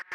Je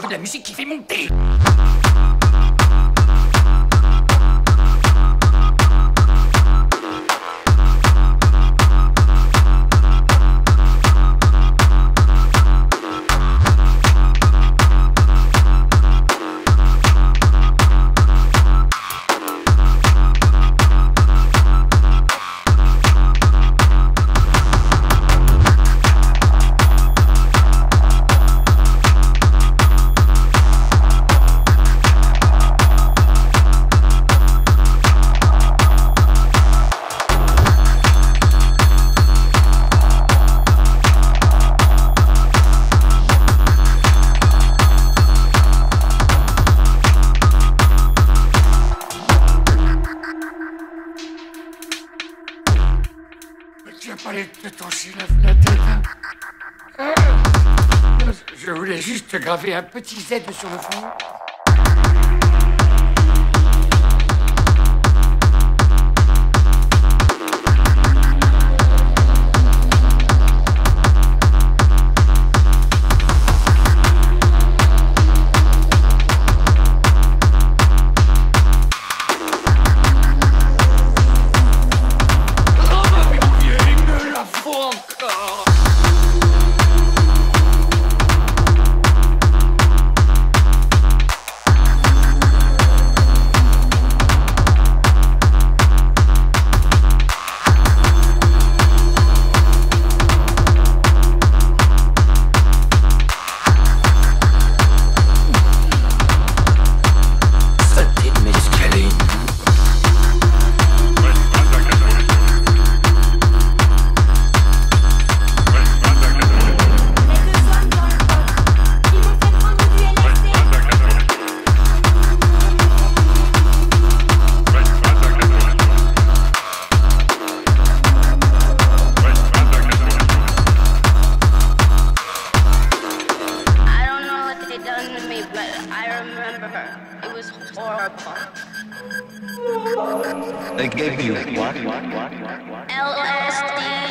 veux de la musique qui fait monter. Graver un petit Z sur le fond. They gave you what? LSD.